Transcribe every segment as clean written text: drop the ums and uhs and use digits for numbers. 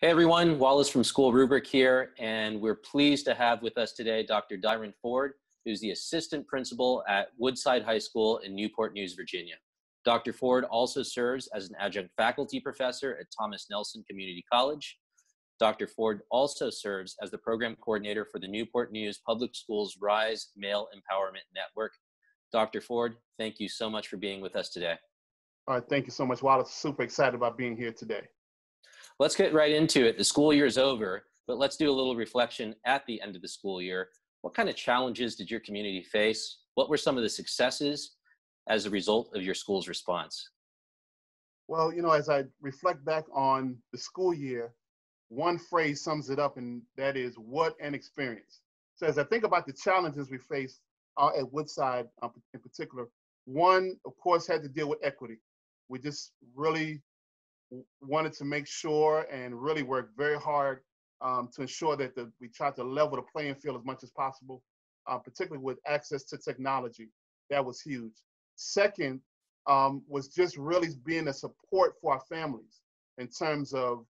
Hey everyone, Wallace from School Rubric here, and we're pleased to have with us today Dr. Diron Ford, who's the assistant principal at Woodside High School in Newport News, Virginia. Dr. Ford also serves as an adjunct faculty professor at Thomas Nelson Community College. Dr. Ford also serves as the program coordinator for the Newport News Public Schools Rise Male Empowerment Network. Dr. Ford, thank you so much for being with us today. All right, thank you so much, Wallace. Super excited about being here today. Let's get right into it. The school year is over, but let's do a little reflection at the end of the school year. What kind of challenges did your community face? What were some of the successes as a result of your school's response? Well, you know, as I reflect back on the school year, one phrase sums it up, and that is, what an experience. So as I think about the challenges we faced at Woodside in particular, one, of course, had to deal with equity. We just really wanted to make sure and really work very hard to ensure that we tried to level the playing field as much as possible, particularly with access to technology. That was huge. Second was just really being a support for our families in terms of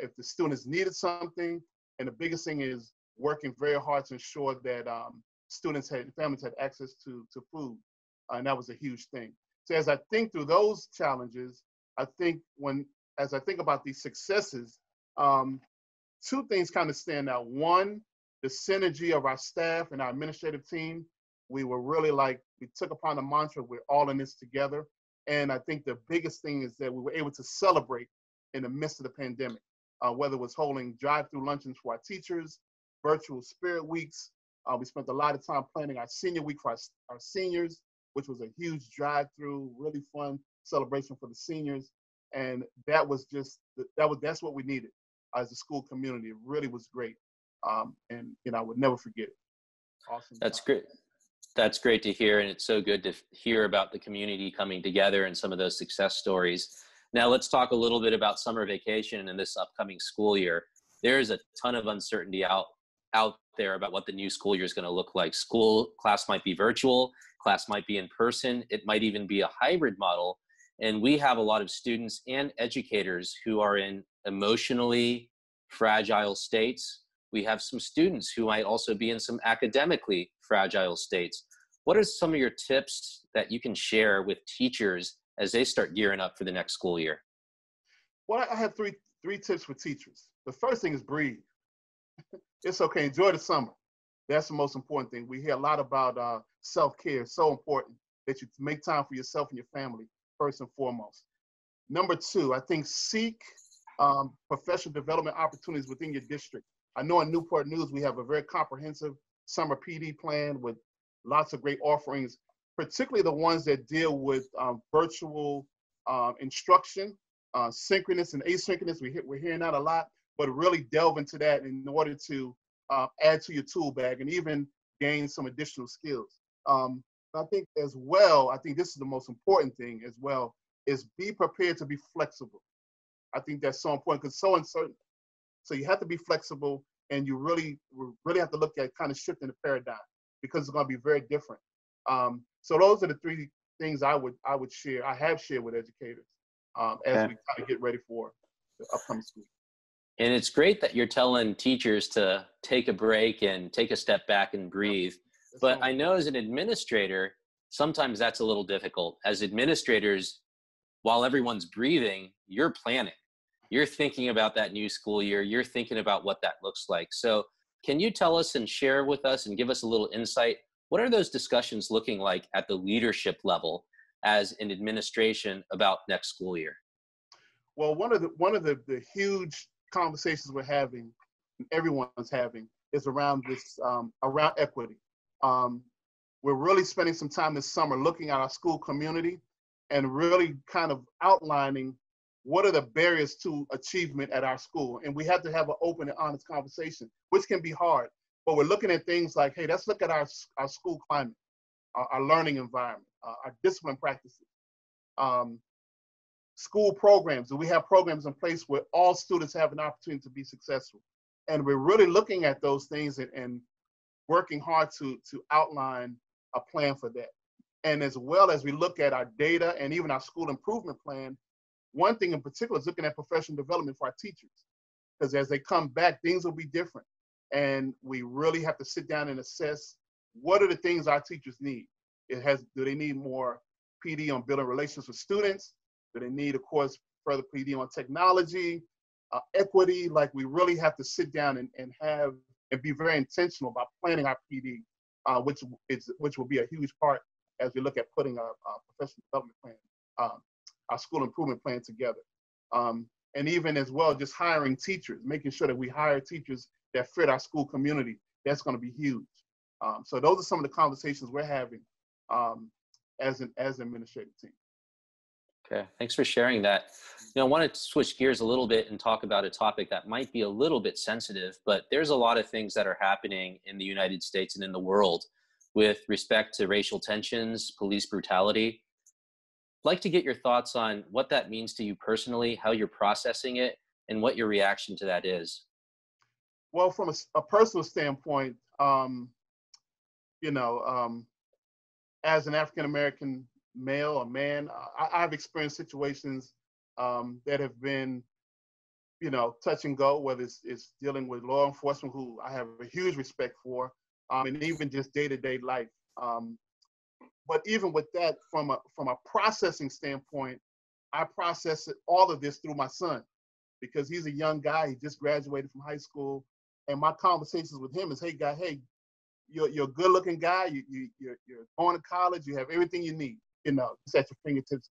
if the students needed something. And the biggest thing is working very hard to ensure that families had access to food. And that was a huge thing. So as I think through those challenges, as I think about these successes, two things kind of stand out. One, the synergy of our staff and our administrative team. We were really we took upon the mantra, we're all in this together. And I think the biggest thing is that we were able to celebrate in the midst of the pandemic, whether it was holding drive-through luncheons for our teachers, virtual spirit weeks. We spent a lot of time planning our senior week for our seniors, which was a huge drive-through, really fun celebration for the seniors. And that was just, that's what we needed as a school community. It really was great. And you know, I would never forget it. Awesome. That's great. That's great to hear. And it's so good to hear about the community coming together and some of those success stories. Now let's talk a little bit about summer vacation and this upcoming school year. There is a ton of uncertainty out there about what the new school year is going to look like. Class might be virtual, class might be in person, it might even be a hybrid model. And we have a lot of students and educators who are in emotionally fragile states. We have some students who might also be in some academically fragile states. What are some of your tips that you can share with teachers as they start gearing up for the next school year? Well, I have three tips for teachers. The first thing is breathe. It's okay, enjoy the summer. That's the most important thing. We hear a lot about self-care. It's so important that you make time for yourself and your family, first and foremost. Number two, I think seek professional development opportunities within your district. I know in Newport News, we have a very comprehensive summer PD plan with lots of great offerings, particularly the ones that deal with virtual instruction, synchronous and asynchronous. We're hearing that a lot, but really delve into that in order to add to your tool bag and even gain some additional skills. I think this is the most important thing as well, is be prepared to be flexible. I think that's so important because it's so uncertain. So you have to be flexible, and you really have to look at kind of shifting the paradigm because it's going to be very different. So those are the three things I would share. I have shared with educators as we kind of get ready for the upcoming school. And it's great that you're telling teachers to take a break and take a step back and breathe. But I know as an administrator, sometimes that's a little difficult. As administrators, while everyone's breathing, you're planning. You're thinking about that new school year. You're thinking about what that looks like. So can you tell us and share with us and give us a little insight? What are those discussions looking like at the leadership level as an administration about next school year? Well, one of the huge conversations we're having, everyone's having, is around this, around equity. We're really spending some time this summer looking at our school community and really kind of outlining what are the barriers to achievement at our school. And we have to have an open and honest conversation, which can be hard, but we're looking at things like, hey, let's look at our school climate, our learning environment, our discipline practices, school programs. Do we have programs in place where all students have an opportunity to be successful? And we're really looking at those things and working hard to outline a plan for that. And as well as we look at our data and even our school improvement plan, one thing in particular is looking at professional development for our teachers. because as they come back, things will be different. And we really have to sit down and assess, what are the things our teachers need? Do they need more PD on building relations with students? Do they need, of course, further PD on technology, equity? Like, we really have to sit down and be very intentional about planning our PD, which will be a huge part as we look at putting our professional development plan, our school improvement plan together. And even as well, just hiring teachers, making sure that we hire teachers that fit our school community. That's going to be huge. So those are some of the conversations we're having as an administrative team. Okay, thanks for sharing that. You know, I want to switch gears a little bit and talk about a topic that might be a little bit sensitive, but there's a lot of things that are happening in the United States and in the world with respect to racial tensions, police brutality. I'd like to get your thoughts on what that means to you personally, how you're processing it, and what your reaction to that is. Well, from a personal standpoint, as an African-American male, a man, I've experienced situations that have been, touch and go, whether it's dealing with law enforcement, who I have a huge respect for, and even just day-to-day life. But even with that, from a processing standpoint, I process all of this through my son, because he's a young guy. He just graduated from high school. And my conversations with him is, hey, guy, hey, you're a good-looking guy. You're going to college. You have everything you need, it's at your fingertips.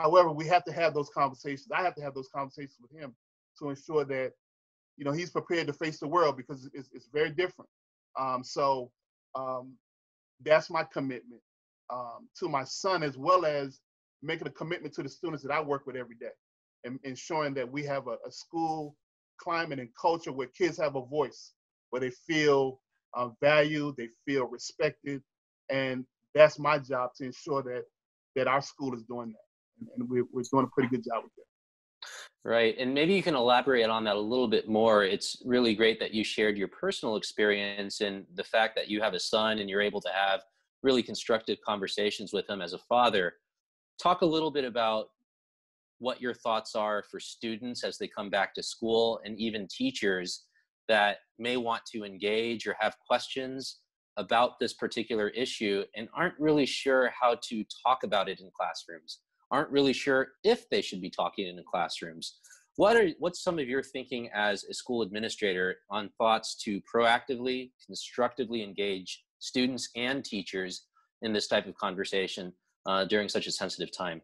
However, we have to have those conversations. I have to have those conversations with him to ensure that, he's prepared to face the world, because it's very different. So that's my commitment to my son, as well as making a commitment to the students that I work with every day, and ensuring that we have a school climate and culture where kids have a voice, where they feel valued, they feel respected. And that's my job, to ensure that our school is doing that. And we're doing a pretty good job with that. Right, and maybe you can elaborate on that a little bit more. It's really great that you shared your personal experience and the fact that you have a son and you're able to have really constructive conversations with him as a father. Talk a little bit about what your thoughts are for students as they come back to school, and even teachers that may want to engage or have questions about this particular issue and aren't really sure how to talk about it in classrooms, aren't really sure if they should be talking in classrooms. What's some of your thinking as a school administrator on thoughts to proactively, constructively engage students and teachers in this type of conversation during such a sensitive time?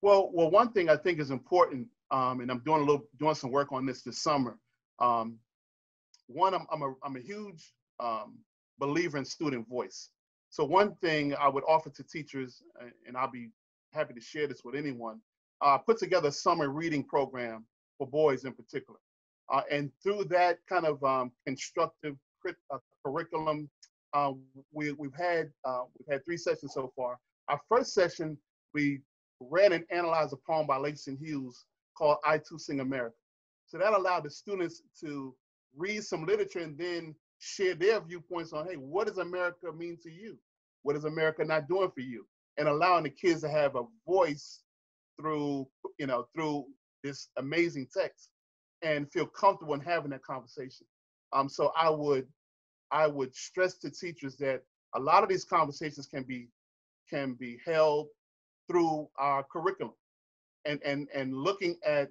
Well, one thing I think is important, and I'm doing some work on this summer. One, I'm a huge believer in student voice. So one thing I would offer to teachers, and I'll be happy to share this with anyone, put together a summer reading program for boys in particular. And through that kind of constructive curriculum, we've had 3 sessions so far. Our first session, we read and analyzed a poem by Langston Hughes called I Too Sing America. So that allowed the students to read some literature and then share their viewpoints on, hey, what does America mean to you? What is America not doing for you? And allowing the kids to have a voice through this amazing text, and feel comfortable in having that conversation. So I would stress to teachers that a lot of these conversations can be held through our curriculum, and looking at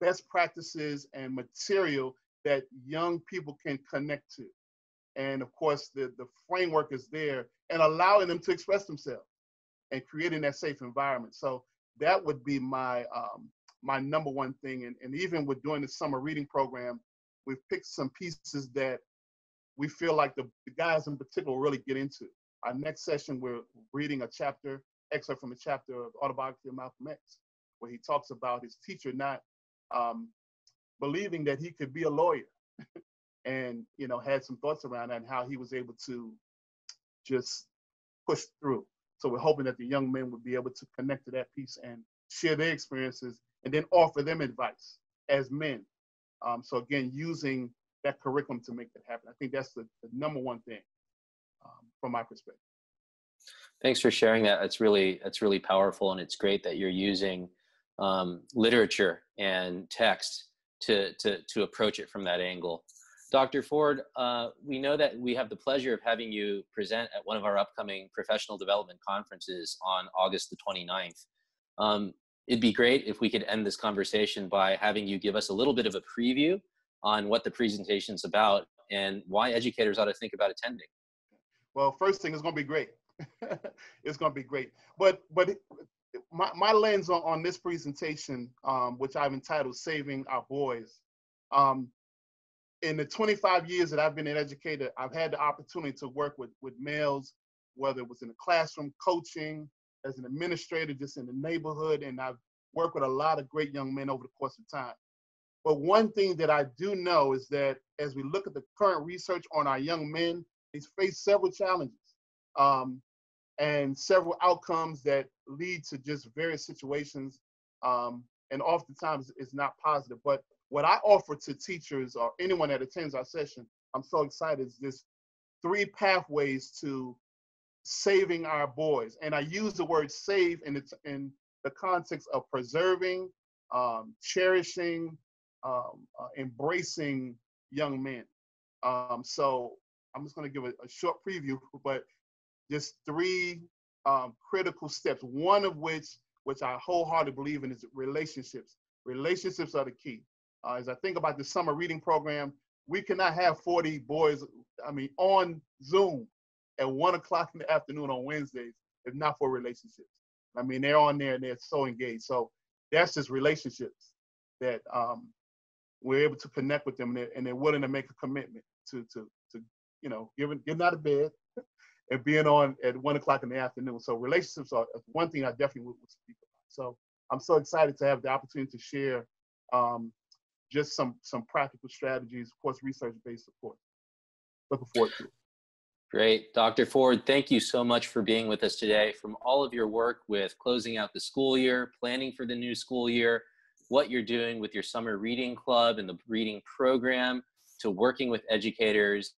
best practices and material that young people can connect to. And of course, the framework is there, and allowing them to express themselves and creating that safe environment. So that would be my number one thing. And even with doing the summer reading program, we've picked some pieces that we feel like the guys in particular will really get into. Our next session, we're reading excerpt from a chapter of Autobiography of Malcolm X, where he talks about his teacher not believing that he could be a lawyer, and had some thoughts around that and how he was able to just push through. So we're hoping that the young men would be able to connect to that piece and share their experiences, and then offer them advice as men. So again, using that curriculum to make that happen. I think that's the number one thing from my perspective. Thanks for sharing that. That's really powerful, and it's great that you're using literature and text to approach it from that angle. Dr. Ford, we know that we have the pleasure of having you present at one of our upcoming professional development conferences on August the 29th. It'd be great if we could end this conversation by having you give us a little bit of a preview on what the presentation's about and why educators ought to think about attending. Well, first thing, it's going to be great. It's going to be great. But my lens on this presentation, which I've entitled Saving Our Boys, in the 25 years that I've been an educator, I've had the opportunity to work with males, whether it was in the classroom, coaching, as an administrator, just in the neighborhood, and I've worked with a lot of great young men over the course of time. But one thing that I do know is that as we look at the current research on our young men, they face several challenges and several outcomes that lead to just various situations, and oftentimes it's not positive. But what I offer to teachers or anyone that attends our session, I'm so excited, is this 3 pathways to saving our boys. And I use the word save in the context of preserving, cherishing, embracing young men. So I'm just gonna give a short preview, but just 3 critical steps, one of which I wholeheartedly believe in, is relationships. Relationships are the key. As I think about the summer reading program, we cannot have 40 boys, on Zoom at 1 o'clock in the afternoon on Wednesdays, if not for relationships. They're on there and they're so engaged. So that's just relationships, that we're able to connect with them, and they're willing to make a commitment to getting out of bed and being on at 1 o'clock in the afternoon. So relationships are one thing I definitely would speak about. So I'm so excited to have the opportunity to share just some practical strategies, of course, research-based support. Looking forward to it. Great. Dr. Ford, thank you so much for being with us today. From all of your work with closing out the school year, planning for the new school year, what you're doing with your summer reading club and the reading program, to working with educators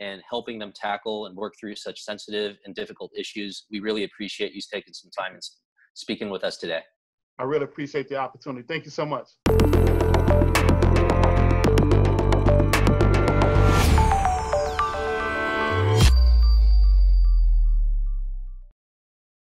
and helping them tackle and work through such sensitive and difficult issues, we really appreciate you taking some time and speaking with us today. I really appreciate the opportunity. Thank you so much.